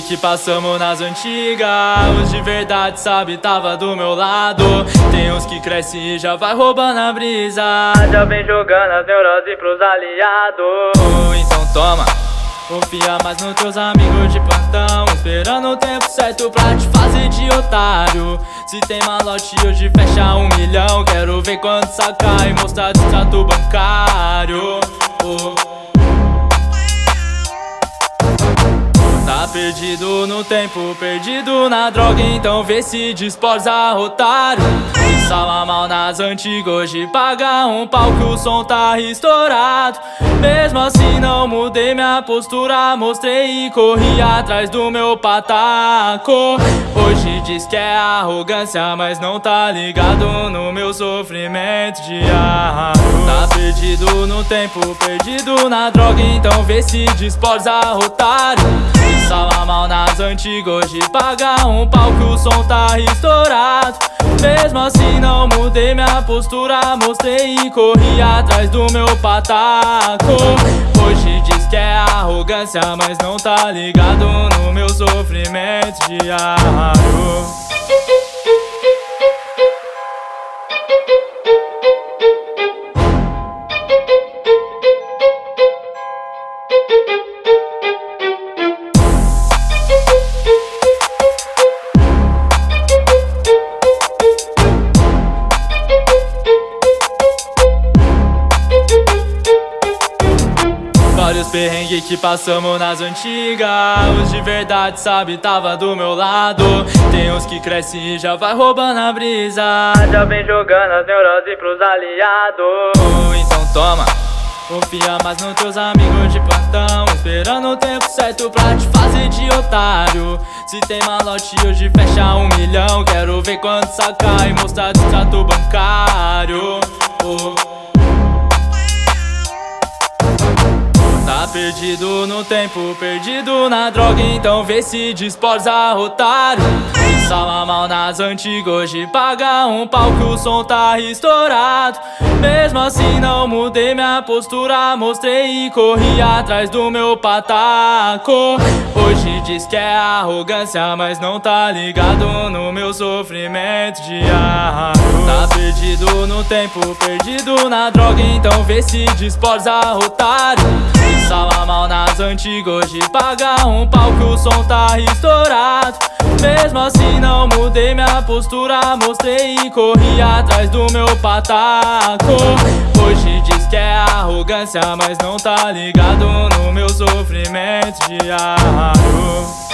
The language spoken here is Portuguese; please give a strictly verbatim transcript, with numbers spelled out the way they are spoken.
que te passamos nas antigas. Os de verdade, sabe, tava do meu lado. Tem uns que cresce e já vai roubando a brisa, já vem jogando as neuroses pros aliados. Então toma, confia mais nos teus amigos de plantão, esperando o tempo certo pra te fazer de otário. Se tem malote hoje fecha um milhão, quero ver quando sacar e mostrar do extrato bancário. Oh, perdido no tempo, perdido na droga, então vê se desposa, otário. Sala mal nas antigas, hoje paga um pau que o som tá estourado. Mesmo assim não mudei minha postura, mostrei e corri atrás do meu pataco. Hoje diz que é arrogância, mas não tá ligado no meu sofrimento diário. Tá perdido no tempo, perdido na droga, então vê se desposa, otário. Sala mal nas antigas, hoje paga um pau que o som tá estourado. Mesmo assim não mudei minha postura, mostrei e corri atrás do meu pataco. Hoje diz que é arrogância, mas não tá ligado no meu sofrimento diário. Olha os perrengues que passamos nas antigas. Os de verdade, sabe, tava do meu lado. Tem uns que cresce e já vai roubando a brisa, já vem jogando as neuroses pros aliados. Então toma, confia mais nos teus amigos de plantão, esperando o tempo certo pra te fazer de otário. Se tem malote hoje fecha um milhão, quero ver quando sacar e mostrar do extrato bancário. Oh, perdido no tempo, perdido na droga, então vê se desposa, otário. Sala mal nas antigas, hoje paga um pau que o som tá estourado. Mesmo assim não mudei minha postura, mostrei e corri atrás do meu pataco. Hoje diz que é arrogância, mas não tá ligado no meu sofrimento diário. Tá perdido no tempo, perdido na droga, então vê se desposa, otário. Sala mal nas antigas, hoje paga um pau que o som tá estourado. Mesmo assim não mudei minha postura, mostrei e corri atrás do meu pataco. Hoje diz que é arrogância, mas não tá ligado no meu sofrimento diário.